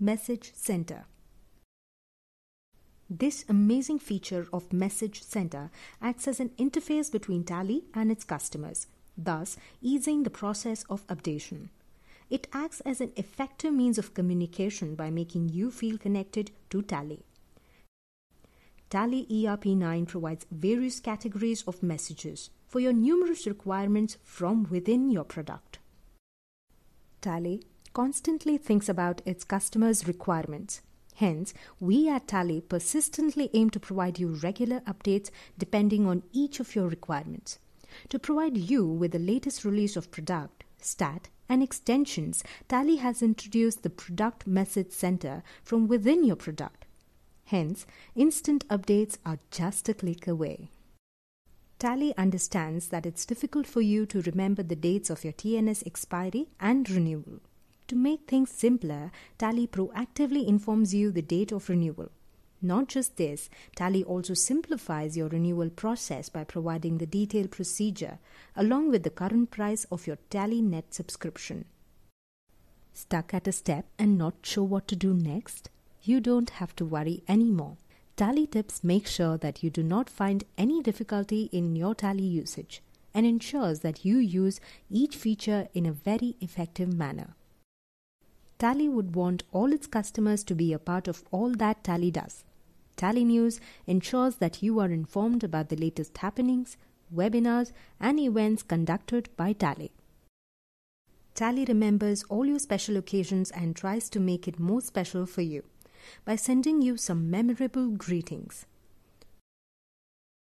Message Center. This amazing feature of Message Center acts as an interface between Tally and its customers, thus easing the process of updation. It acts as an effective means of communication by making you feel connected to Tally. Tally ERP 9 provides various categories of messages for your numerous requirements from within your product. Tally constantly thinks about its customers' requirements. Hence, we at Tally persistently aim to provide you regular updates depending on each of your requirements. To provide you with the latest release of product, stat, and extensions, Tally has introduced the Product Message Center from within your product. Hence, instant updates are just a click away. Tally understands that it's difficult for you to remember the dates of your TNS expiry and renewal. To make things simpler, Tally proactively informs you the date of renewal. Not just this, Tally also simplifies your renewal process by providing the detailed procedure along with the current price of your TallyNet subscription. Stuck at a step and not sure what to do next? You don't have to worry anymore. Tally Tips makes sure that you do not find any difficulty in your Tally usage and ensures that you use each feature in a very effective manner. Tally would want all its customers to be a part of all that Tally does. Tally News ensures that you are informed about the latest happenings, webinars, and events conducted by Tally. Tally remembers all your special occasions and tries to make it more special for you by sending you some memorable greetings.